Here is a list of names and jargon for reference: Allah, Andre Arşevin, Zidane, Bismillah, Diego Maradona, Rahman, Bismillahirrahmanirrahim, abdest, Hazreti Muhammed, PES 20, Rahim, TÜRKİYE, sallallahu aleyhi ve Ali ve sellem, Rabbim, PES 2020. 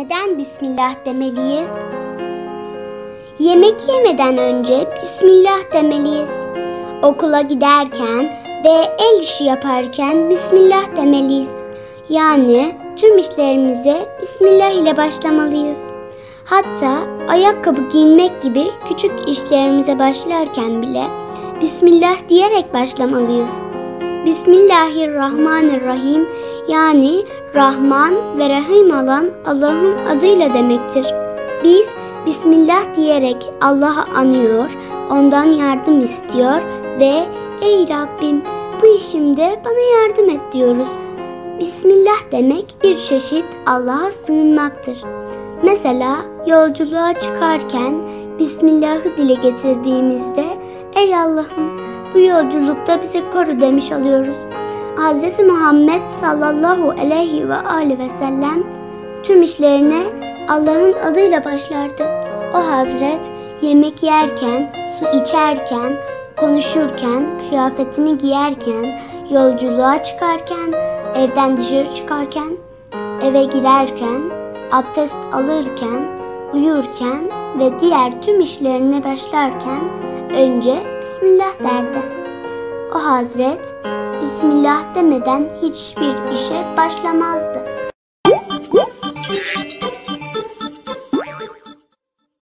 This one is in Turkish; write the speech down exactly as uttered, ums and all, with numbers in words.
Neden Bismillah demeliyiz? Yemek yemeden önce Bismillah demeliyiz. Okula giderken ve el işi yaparken Bismillah demeliyiz. Yani tüm işlerimize Bismillah ile başlamalıyız. Hatta ayakkabı giyinmek gibi küçük işlerimize başlarken bile Bismillah diyerek başlamalıyız. Bismillahirrahmanirrahim yani Rahman ve Rahim olan Allah'ın adıyla demektir. Biz Bismillah diyerek Allah'ı anıyor, ondan yardım istiyor ve "Ey Rabbim, bu işimde bana yardım et" diyoruz. Bismillah demek bir çeşit Allah'a sığınmaktır. Mesela yolculuğa çıkarken Bismillah'ı dile getirdiğimizde "Ey Allah'ım, bu yolculukta bizi koru" demiş oluyoruz. Hazreti Muhammed sallallahu aleyhi ve Ali ve sellem tüm işlerine Allah'ın adıyla başlardı. O hazret yemek yerken, su içerken, konuşurken, kıyafetini giyerken, yolculuğa çıkarken, evden dışarı çıkarken, eve girerken, abdest alırken, uyurken ve diğer tüm işlerine başlarken önce Bismillah derdi. O hazret Bismillah demeden hiçbir işe başlamazdı.